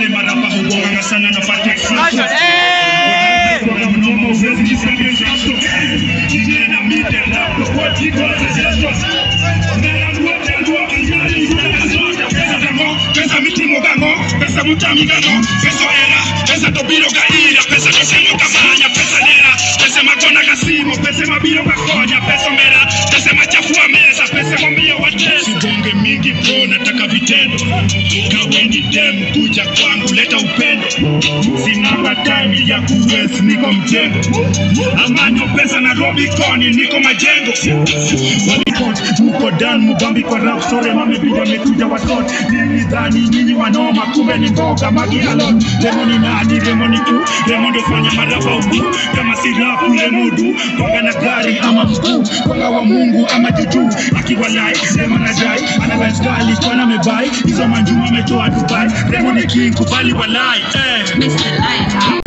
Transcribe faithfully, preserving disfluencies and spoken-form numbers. niko mjengo amani pesa na robi koni niko majengo walikot muko dan mubambi kwa rap sore mame bila mekuja watot nini dhani nini wanoma kumbe ni mboga magi alot demoni nadi demoni tu demoni fanya maraba ubu kama sirapu lemudu wanga na gari ama mkuu wanga wa mungu ama juju akiwalai sema na jai analyze gali kwana mebai hizo manjuma metoa Dubai demoni king kubali walai eh mister Light